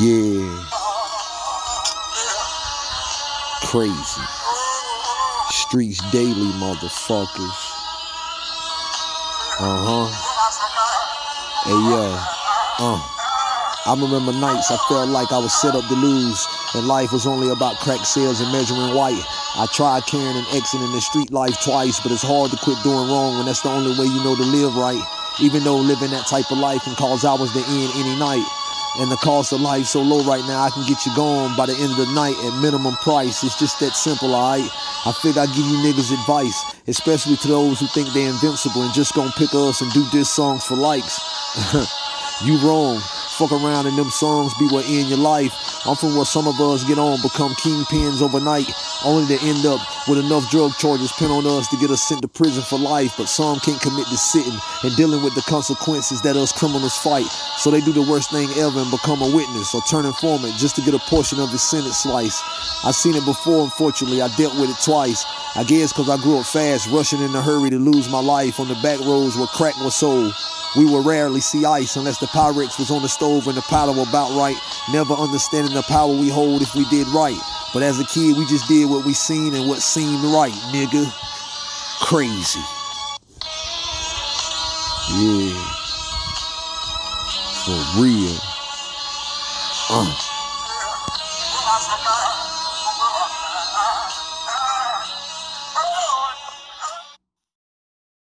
Yeah. Crazy. Streets daily, motherfuckers. I remember nights I felt like I was set up to lose, and life was only about crack sales and measuring white. I tried carrying an exit in the street life twice, but it's hard to quit doing wrong when that's the only way you know to live right. Even though living that type of life can cause hours to end any night. And the cost of life so low right now, I can get you gone by the end of the night at minimum price. It's just that simple, alright? I figure I give you niggas advice, especially to those who think they're invincible and just gonna pick us and do diss songs for likes. You wrong. Fuck around and them songs be what end your life. I'm from where some of us get on, become kingpins overnight, only to end up with enough drug charges pinned on us to get us sent to prison for life. But some can't commit to sitting and dealing with the consequences that us criminals fight. So they do the worst thing ever and become a witness or turn informant just to get a portion of his sentence slice. I've seen it before, unfortunately. I dealt with it twice. I guess because I grew up fast, rushing in a hurry to lose my life on the back roads where crack was sold. We would rarely see ice unless the Pyrex was on the stove and the powder were about right. Never understanding the power we hold if we did right. But as a kid, we just did what we seen and what seemed right, nigga. Crazy. Yeah. For real.